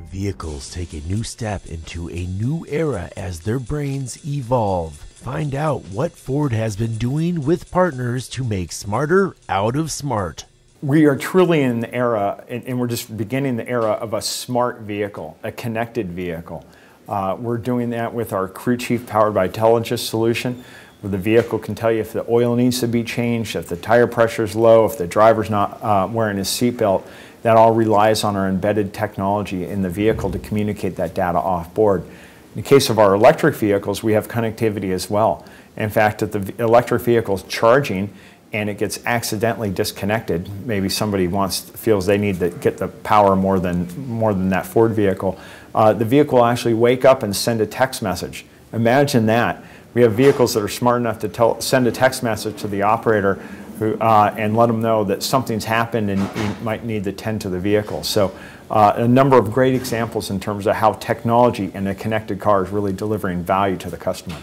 Vehicles take a new step into a new era as their brains evolve. Find out what Ford has been doing with partners to make smarter out of smart. We are truly in the era, and we're just beginning the era of a smart vehicle, a connected vehicle. We're doing that with our Crew Chief powered by Telogis solution, where the vehicle can tell you if the oil needs to be changed, if the tire pressure is low, if the driver's not wearing his seatbelt. That all relies on our embedded technology in the vehicle to communicate that data off board. In the case of our electric vehicles, we have connectivity as well. In fact, if the electric vehicle is charging and it gets accidentally disconnected, maybe somebody feels they need to get the power more than that Ford vehicle, the vehicle will actually wake up and send a text message. Imagine that. We have vehicles that are smart enough to send a text message to the operator and let them know that something's happened and you might need to tend to the vehicle. So a number of great examples in terms of how technology in a connected car is really delivering value to the customer.